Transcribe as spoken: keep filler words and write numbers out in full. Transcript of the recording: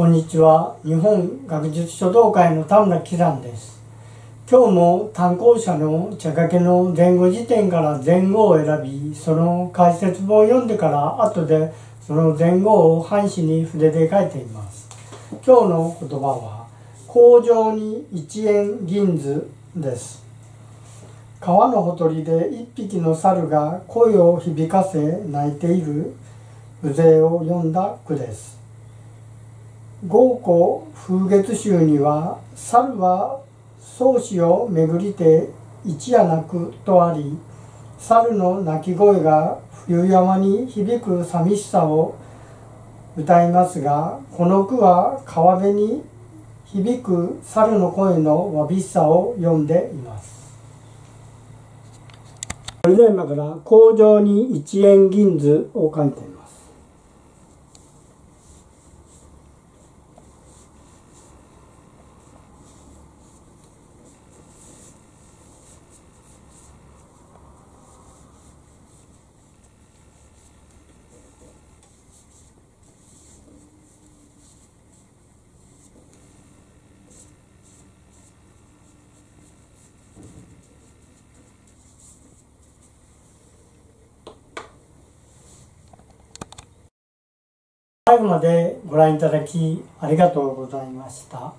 こんにちは。日本学術書道会の田村喜山です。今日も単行者の茶掛けの前後辞典から前後を選び、その解説本を読んでから後でその前後を半紙に筆で書いています。今日の言葉は「口上に一円銀子」です。川のほとりで一匹の猿が声を響かせ泣いている風情を詠んだ句です。豪湖風月集には「猿は宗師を巡りて一夜泣く」とあり、猿の鳴き声が冬山に響く寂しさを歌いますが、この句は川辺に響く猿の声のわびしさを詠んでいます。それでは今から「口上に一円銀子」を書いています。最後までご覧いただきありがとうございました。